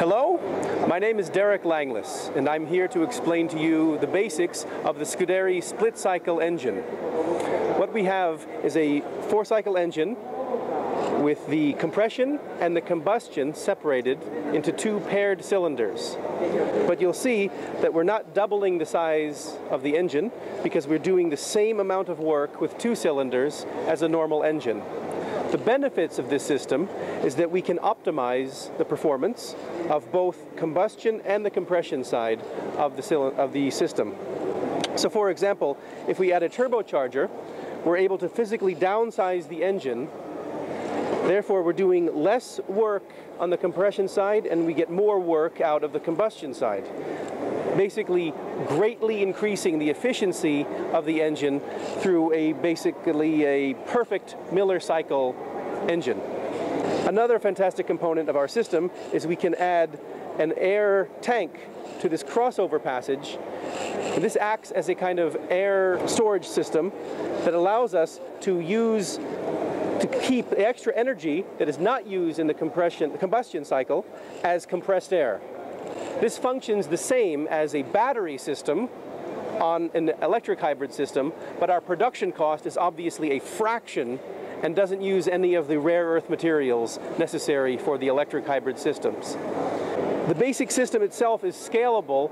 Hello, my name is Derek Langlis, and I'm here to explain to you the basics of the Scuderi split-cycle engine. What we have is a four-cycle engine with the compression and the combustion separated into two paired cylinders. But you'll see that we're not doubling the size of the engine because we're doing the same amount of work with two cylinders as a normal engine. The benefits of this system is that we can optimize the performance of both combustion and the compression side of the system. So for example, if we add a turbocharger, we're able to physically downsize the engine. Therefore, we're doing less work on the compression side and we get more work out of the combustion side, basically greatly increasing the efficiency of the engine through basically a perfect Miller cycle engine. Another fantastic component of our system is we can add an air tank to this crossover passage. And this acts as a kind of air storage system that allows us to keep the extra energy that is not used in the combustion cycle as compressed air. This functions the same as a battery system on an electric hybrid system, but our production cost is obviously a fraction and doesn't use any of the rare earth materials necessary for the electric hybrid systems. The basic system itself is scalable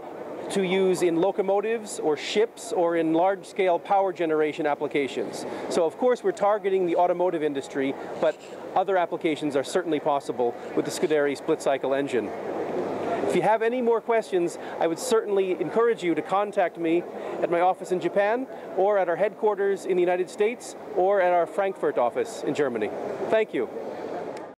to use in locomotives or ships or in large-scale power generation applications. So of course we're targeting the automotive industry, but other applications are certainly possible with the Scuderi split-cycle engine. If you have any more questions, I would certainly encourage you to contact me at my office in Japan or at our headquarters in the United States or at our Frankfurt office in Germany. Thank you.